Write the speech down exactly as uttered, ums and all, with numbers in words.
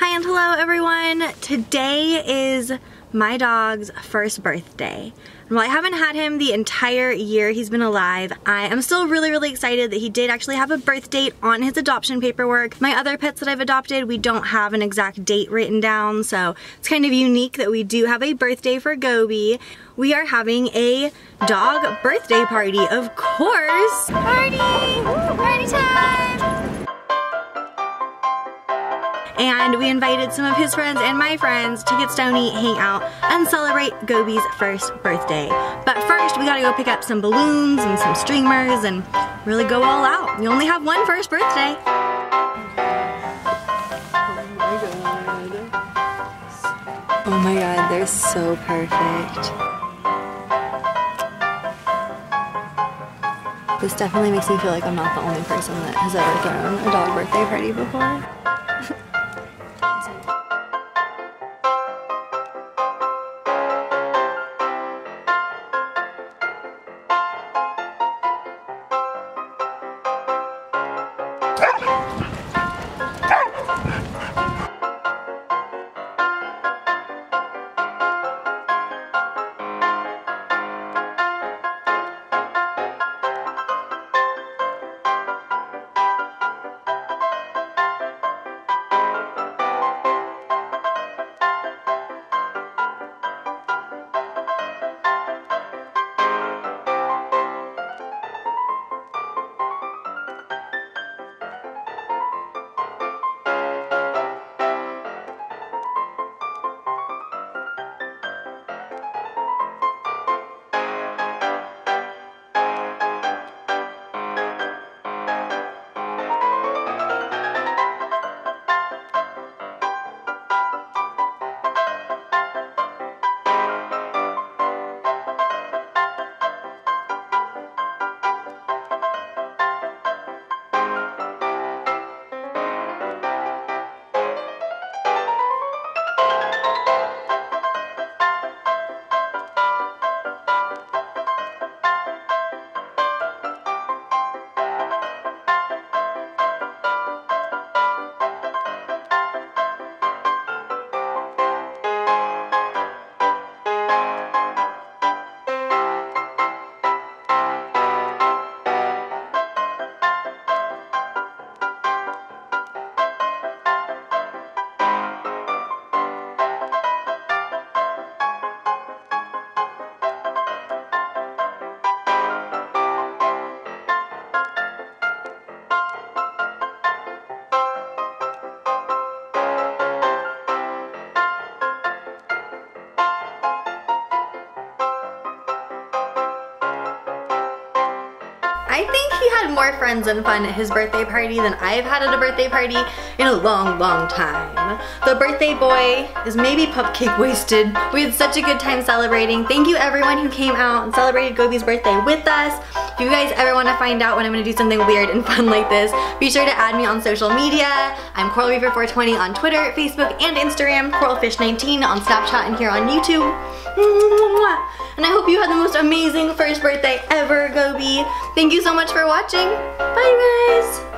Hi and hello everyone. Today is my dog's first birthday. And while I haven't had him the entire year he's been alive, I am still really, really excited that he did actually have a birth date on his adoption paperwork. My other pets that I've adopted, we don't have an exact date written down, so it's kind of unique that we do have a birthday for Goby. We are having a dog birthday party, of course. Party! Party time! And we invited some of his friends and my friends to get Stony, hang out, and celebrate Goby's first birthday. But first, we gotta go pick up some balloons and some streamers and really go all out. You only have one first birthday. Oh my god, they're so perfect. This definitely makes me feel like I'm not the only person that has ever thrown a dog birthday party before. I think he had more friends and fun at his birthday party than I've had at a birthday party in a long, long time. The birthday boy is maybe cupcake wasted. We had such a good time celebrating. Thank you everyone who came out and celebrated Goby's birthday with us. If you guys ever want to find out when I'm going to do something weird and fun like this, be sure to add me on social media. I'm Coralweaver four twenty on Twitter, Facebook, and Instagram, Coral Fish nineteen on Snapchat, and here on YouTube. And I hope you had the most amazing first birthday ever, Goby. Thank you so much for watching. Bye guys!